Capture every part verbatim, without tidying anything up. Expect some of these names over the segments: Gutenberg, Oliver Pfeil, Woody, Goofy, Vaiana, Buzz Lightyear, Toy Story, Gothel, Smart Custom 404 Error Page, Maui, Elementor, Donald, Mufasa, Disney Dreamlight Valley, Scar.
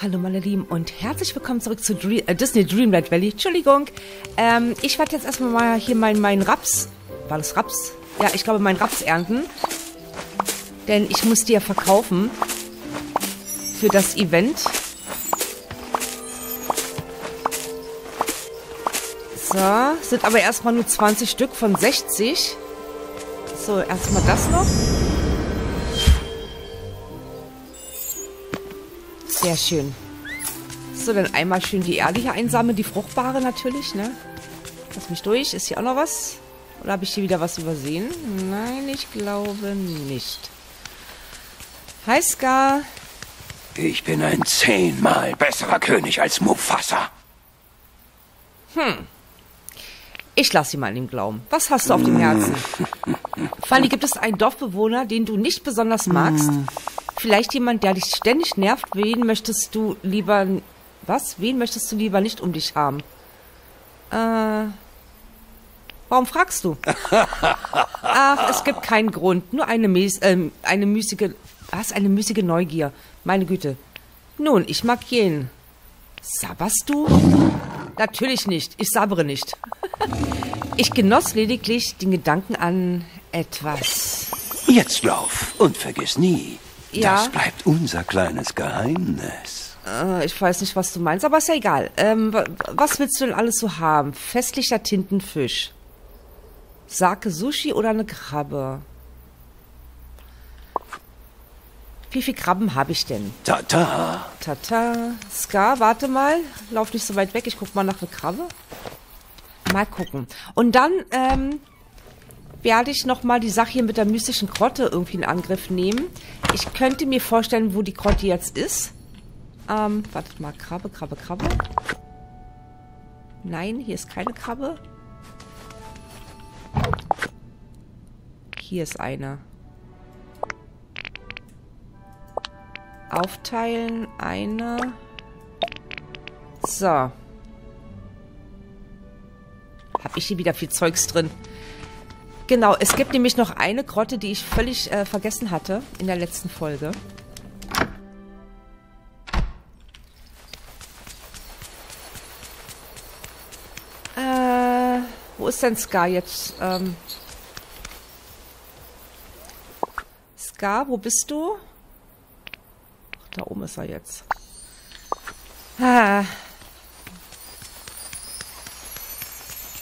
Hallo meine Lieben und herzlich willkommen zurück zu Dream, äh, Disney Dreamlight Valley. Entschuldigung, ähm, ich werde jetzt erstmal mal hier meinen mein Raps, war das Raps? Ja, ich glaube meinen Raps ernten, denn ich muss die ja verkaufen für das Event. So, sind aber erstmal nur zwanzig Stück von sechzig. So, erstmal das noch. Sehr schön. So, dann einmal schön die Erde hier einsammeln, die fruchtbare natürlich, ne? Lass mich durch. Ist hier auch noch was? Oder habe ich hier wieder was übersehen? Nein, ich glaube nicht. Hi, Scar. Ich bin ein zehnmal besserer König als Mufasa. Hm. Ich lasse sie mal an dem Glauben. Was hast du auf dem Herzen? Fanny, gibt es einen Dorfbewohner, den du nicht besonders magst? Vielleicht jemand, der dich ständig nervt. Wen möchtest du lieber... Was? Wen möchtest du lieber nicht um dich haben? Äh... Warum fragst du? Ach, es gibt keinen Grund. Nur eine, mäß, äh, eine müßige... Was? Eine müßige Neugier. Meine Güte. Nun, ich mag jeden. Sabberst du? Natürlich nicht. Ich sabbere nicht. Ich genoss lediglich den Gedanken an etwas. Jetzt lauf und vergiss nie. Ja. Das bleibt unser kleines Geheimnis. Äh, ich weiß nicht, was du meinst, aber ist ja egal. Ähm, was willst du denn alles so haben? Festlicher Tintenfisch. Sake Sushi oder eine Krabbe? Wie viele Krabben habe ich denn? Tata. Tata. Scar, warte mal. Lauf nicht so weit weg. Ich guck mal nach einer Krabbe. Mal gucken. Und dann, ähm... werde ich nochmal die Sache hier mit der mystischen Grotte irgendwie in Angriff nehmen. Ich könnte mir vorstellen, wo die Grotte jetzt ist. Ähm, wartet mal. Krabbe, Krabbe, Krabbe. Nein, hier ist keine Krabbe. Hier ist eine. Aufteilen, eine. So. Habe ich hier wieder viel Zeugs drin. Genau, es gibt nämlich noch eine Grotte, die ich völlig äh, vergessen hatte in der letzten Folge. Äh, wo ist denn Scar jetzt? Ähm, Scar, wo bist du? Ach, da oben ist er jetzt. Ah.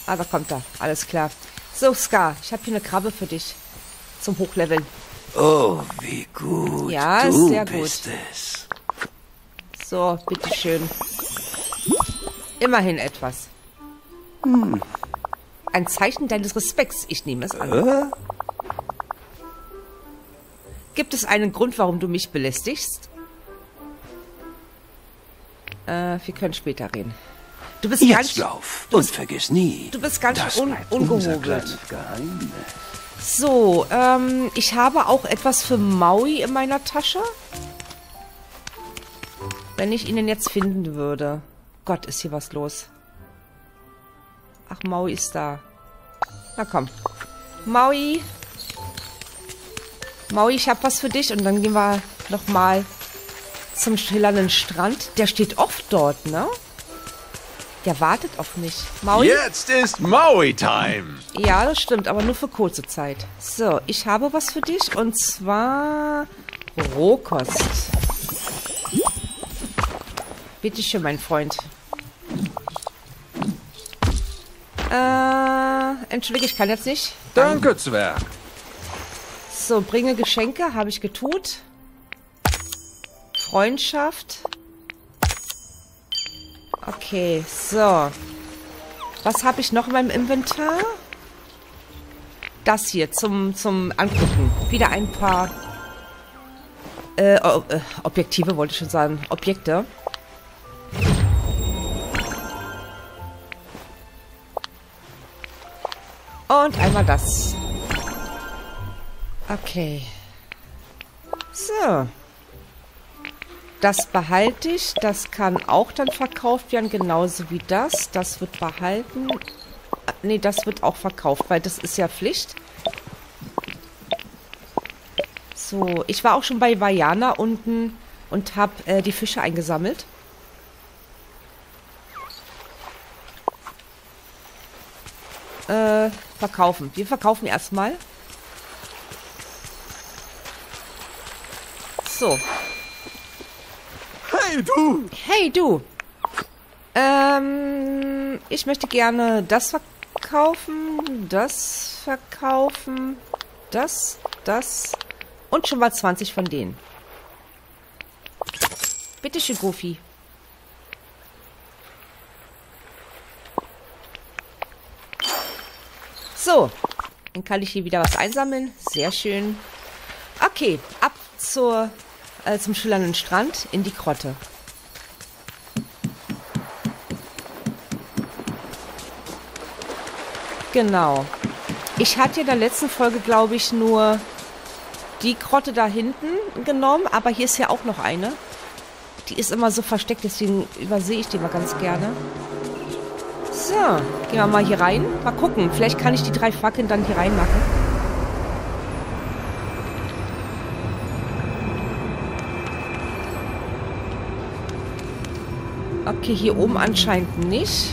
Ah, da kommt er. Alles klar. So, Scar, ich habe hier eine Krabbe für dich. Zum Hochleveln. Oh, wie gut. Ja, ist sehr gut. Es. So, bitteschön. Immerhin etwas. Hm. Ein Zeichen deines Respekts. Ich nehme es an. Äh? Gibt es einen Grund, warum du mich belästigst? Äh, wir können später reden. Du bist Jetzt ganz, lauf du bist, und vergiss nie. Du bist ganz schön un, ungehobelt. So, ähm, ich habe auch etwas für Maui in meiner Tasche. Wenn ich ihn denn jetzt finden würde. Gott, ist hier was los. Ach, Maui ist da. Na komm. Maui. Maui, ich habe was für dich. Und dann gehen wir nochmal zum schillernden Strand. Der steht oft dort, ne? Der wartet auf mich. Maui? Jetzt ist Maui-Time. Ja, das stimmt, aber nur für kurze Zeit. So, ich habe was für dich und zwar Rohkost. Bitte schön, mein Freund. Äh, entschuldige, ich kann jetzt nicht. Danke, Zwerg. So, bringe Geschenke, habe ich getut. Freundschaft. Okay, so. Was habe ich noch in meinem Inventar? Das hier zum, zum Angucken. Wieder ein paar äh, Objektive, wollte ich schon sagen. Objekte. Und einmal das. Okay. So. Das behalte ich. Das kann auch dann verkauft werden, genauso wie das. Das wird behalten. Ne, das wird auch verkauft, weil das ist ja Pflicht. So, ich war auch schon bei Vaiana unten und habe äh, die Fische eingesammelt. Äh, verkaufen. Wir verkaufen erstmal. So. Hey, du! Hey, du! Ähm, ich möchte gerne das verkaufen, das verkaufen, das, das und schon mal zwanzig von denen. Bitteschön, Goofy. So, dann kann ich hier wieder was einsammeln. Sehr schön. Okay, ab zur, äh, zum schillernden Strand in die Grotte. Genau. Ich hatte in der letzten Folge, glaube ich, nur die Grotte da hinten genommen. Aber hier ist ja auch noch eine. Die ist immer so versteckt, deswegen übersehe ich die mal ganz gerne. So, gehen wir mal hier rein. Mal gucken, vielleicht kann ich die drei Fackeln dann hier reinmachen. Okay, hier oben anscheinend nicht.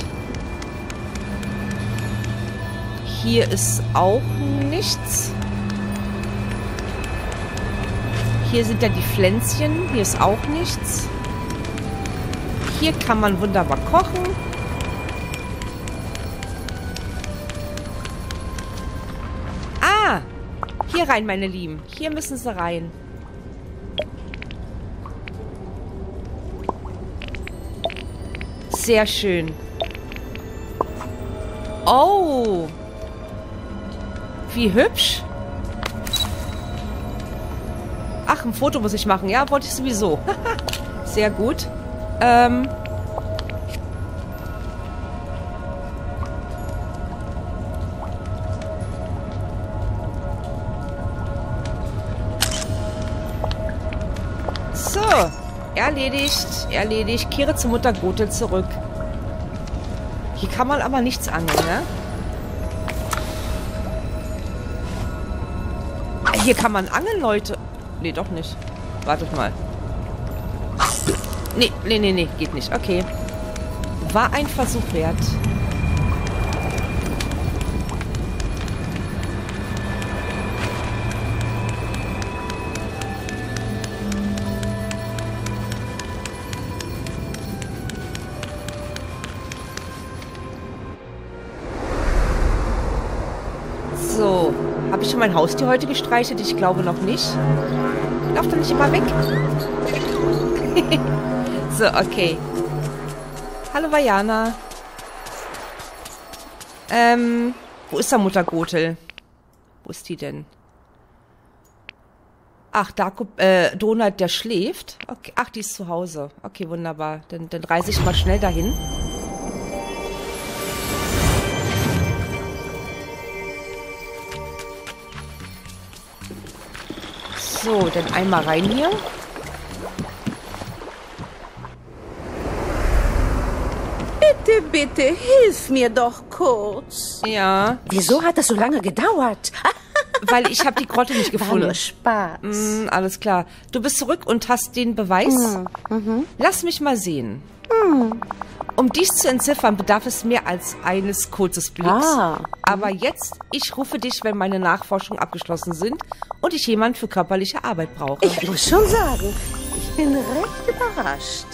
Hier ist auch nichts. Hier sind ja die Pflänzchen. Hier ist auch nichts. Hier kann man wunderbar kochen. Ah! Hier rein, meine Lieben. Hier müssen sie rein. Sehr schön. Oh! Wie hübsch. Ach, ein Foto muss ich machen. Ja, wollte ich sowieso. Sehr gut. Ähm. So. Erledigt. Erledigt. Kehre zur Mutter Gothel zurück. Hier kann man aber nichts angeln, ne? Hier kann man angeln, Leute. Nee, doch nicht. Wartet mal. Nee, nee, nee, nee. Geht nicht. Okay. War ein Versuch wert. So. Habe ich schon mein Haustier heute gestreichelt? Ich glaube noch nicht. Lauf doch nicht immer weg. So, okay. Hallo, Vaiana. Ähm, wo ist da Mutter Gothel? Wo ist die denn? Ach, da guckt, äh, Donald, der schläft. Okay. Ach, die ist zu Hause. Okay, wunderbar. Dann, dann reise ich mal schnell dahin. So, dann einmal rein hier. Bitte, bitte, hilf mir doch kurz. Ja. Wieso hat das so lange gedauert? Weil ich habe die Grotte nicht gefunden. War nur Spaß. Mm, alles klar. Du bist zurück und hast den Beweis. Mhm. Mhm. Lass mich mal sehen. Mhm. Um dies zu entziffern, bedarf es mehr als eines kurzen Blicks. Ah. Aber jetzt, ich rufe dich, wenn meine Nachforschungen abgeschlossen sind und ich jemanden für körperliche Arbeit brauche. Ich muss schon sagen, ich bin recht überrascht.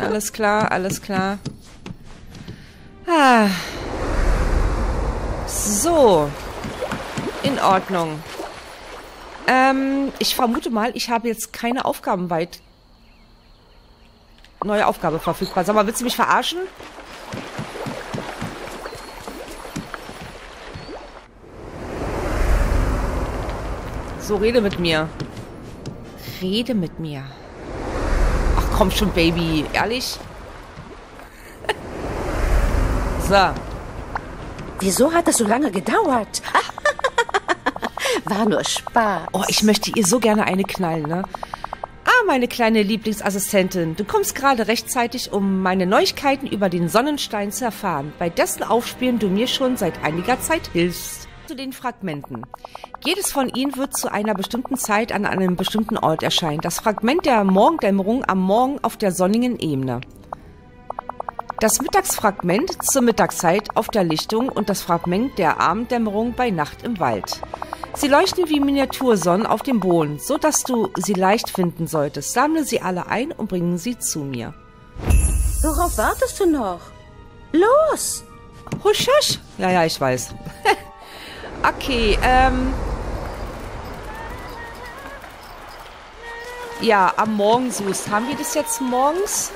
Alles klar, alles klar. Ah. So. In Ordnung. Ähm, ich vermute mal, ich habe jetzt keine Aufgaben weit. Neue Aufgabe verfügbar. Sag mal, willst du mich verarschen? So, rede mit mir. Rede mit mir. Ach, komm schon, Baby. Ehrlich? So. Wieso hat das so lange gedauert? War nur Spaß. Oh, ich möchte ihr so gerne eine knallen, ne? Meine kleine Lieblingsassistentin, du kommst gerade rechtzeitig, um meine Neuigkeiten über den Sonnenstein zu erfahren, bei dessen Aufspielen du mir schon seit einiger Zeit hilfst. zu den Fragmenten. Jedes von ihnen wird zu einer bestimmten Zeit an einem bestimmten Ort erscheinen. Das Fragment der Morgendämmerung am Morgen auf der sonnigen Ebene. Das Mittagsfragment zur Mittagszeit auf der Lichtung und das Fragment der Abenddämmerung bei Nacht im Wald. Sie leuchten wie Miniatursonnen auf dem Boden, so dass du sie leicht finden solltest. Sammle sie alle ein und bringe sie zu mir. Worauf wartest du noch? Los! Husch, husch! Ja, ja, ich weiß. Okay, ähm... ja, am Morgen suchst. Haben wir das jetzt morgens?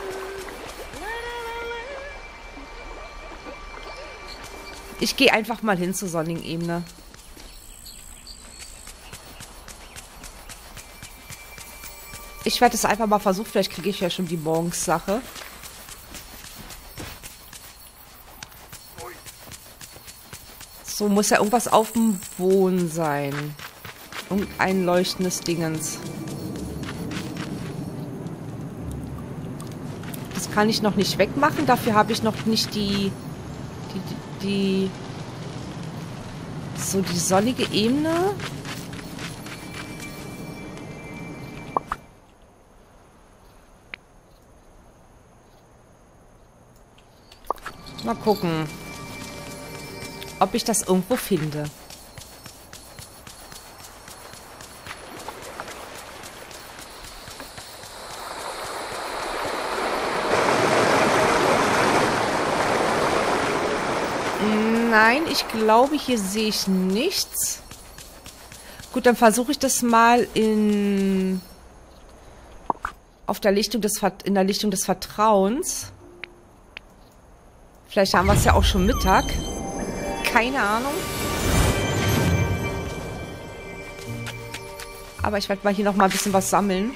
Ich gehe einfach mal hin zur sonnigen Ebene. Ich werde es einfach mal versuchen. Vielleicht kriege ich ja schon die Morgens-Sache. So, muss ja irgendwas auf dem Boden sein. Irgendein leuchtendes Dingens. Das kann ich noch nicht wegmachen. Dafür habe ich noch nicht die... die, die, die so, die sonnige Ebene... Mal gucken, ob ich das irgendwo finde. Nein, ich glaube, hier sehe ich nichts. Gut, dann versuche ich das mal in auf der Lichtung des in der Lichtung des Vertrauens. Vielleicht haben wir es ja auch schon Mittag. Keine Ahnung. Aber ich werde mal hier nochmal ein bisschen was sammeln.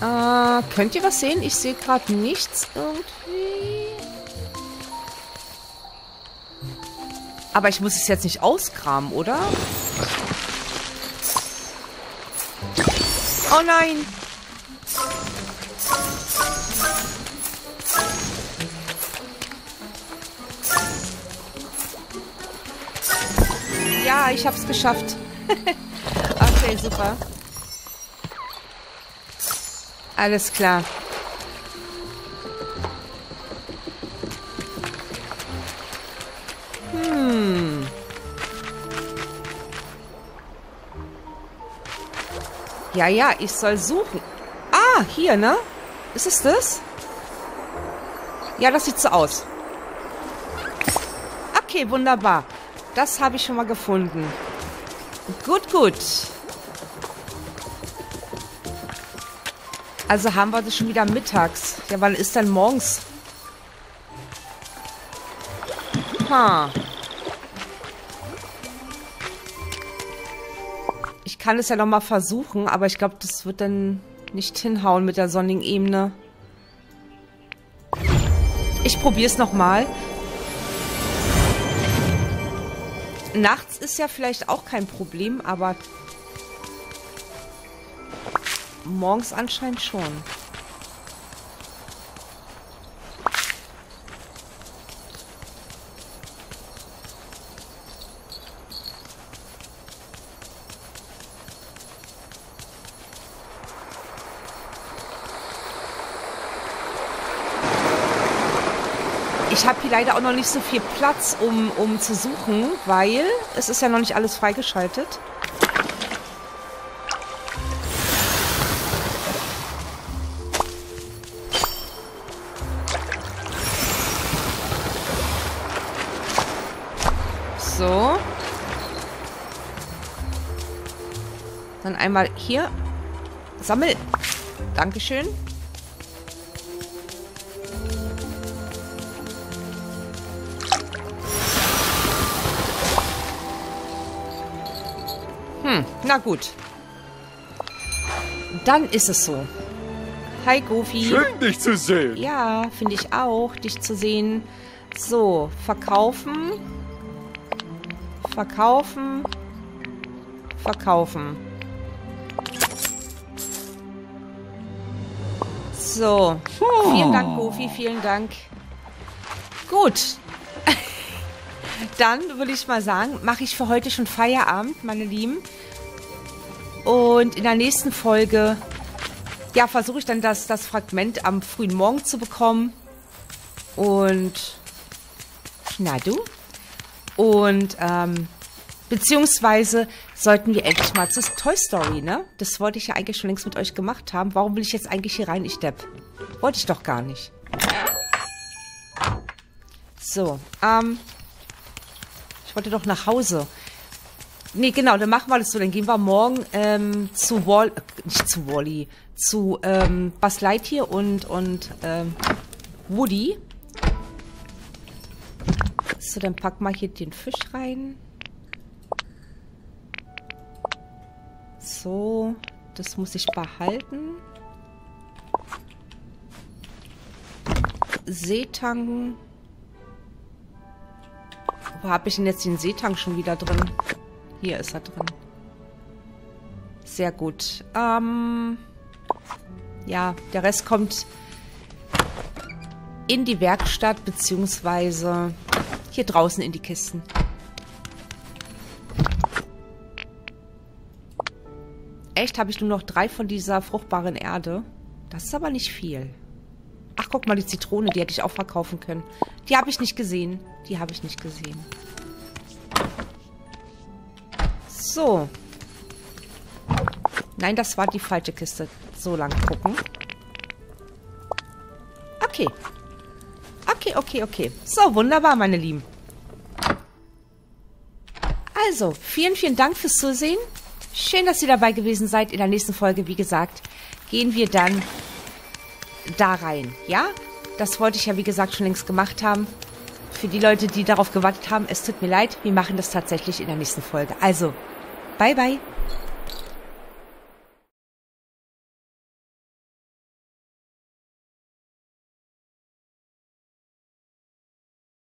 Äh, könnt ihr was sehen? Ich sehe gerade nichts irgendwie. Aber ich muss es jetzt nicht auskramen, oder? Oh nein! Ja, ich hab's geschafft. Okay, super. Alles klar. Hm. Ja, ja, ich soll suchen. Ah, hier, ne? Ist es das? Ja, das sieht so aus. Okay, wunderbar. Das habe ich schon mal gefunden. Gut, gut. Also haben wir das schon wieder mittags. Ja, wann ist denn morgens? Ha. Ich kann es ja nochmal versuchen, aber ich glaube, das wird dann nicht hinhauen mit der sonnigen Ebene. Ich probiere es nochmal. Nachts ist ja vielleicht auch kein Problem, aber... morgens anscheinend schon. Ich habe hier leider auch noch nicht so viel Platz, um, um zu suchen, weil es ist ja noch nicht alles freigeschaltet. So. Dann einmal hier. Sammel. Dankeschön. Hm, na gut. Dann ist es so. Hi, Goofy. Schön, dich zu sehen. Ja, finde ich auch, dich zu sehen. So, verkaufen. Verkaufen. Verkaufen. So. Oh. Vielen Dank, Goofy. Vielen Dank. Gut. Dann würde ich mal sagen, mache ich für heute schon Feierabend, meine Lieben. Und in der nächsten Folge, ja, versuche ich dann das, das Fragment am frühen Morgen zu bekommen. Und, na du? Und, ähm, beziehungsweise sollten wir endlich mal zu Toy Story, ne? Das wollte ich ja eigentlich schon längst mit euch gemacht haben. Warum will ich jetzt eigentlich hier rein, ich Depp? Wollte ich doch gar nicht. So, ähm... ich wollte doch nach Hause. Nee, genau, dann machen wir das so. Dann gehen wir morgen ähm, zu Wall... Äh, nicht zu Wally. Zu ähm, Buzz Lightyear und, und ähm, Woody. So, dann pack mal hier den Fisch rein. So, das muss ich behalten. Seetangen. Wo habe ich denn jetzt den Seetank schon wieder drin? Hier ist er drin. Sehr gut. Ähm, ja, der Rest kommt in die Werkstatt, beziehungsweise hier draußen in die Kisten. Echt, habe ich nur noch drei von dieser fruchtbaren Erde? Das ist aber nicht viel. Ach, guck mal, die Zitrone, die hätte ich auch verkaufen können. Die habe ich nicht gesehen. Die habe ich nicht gesehen. So. Nein, das war die falsche Kiste. So lang gucken. Okay. Okay, okay, okay. So, wunderbar, meine Lieben. Also, vielen, vielen Dank fürs Zusehen. Schön, dass ihr dabei gewesen seid. In der nächsten Folge, wie gesagt, gehen wir dann da rein, ja? Das wollte ich ja, wie gesagt, schon längst gemacht haben. Für die Leute, die darauf gewartet haben, es tut mir leid, wir machen das tatsächlich in der nächsten Folge. Also, bye, bye.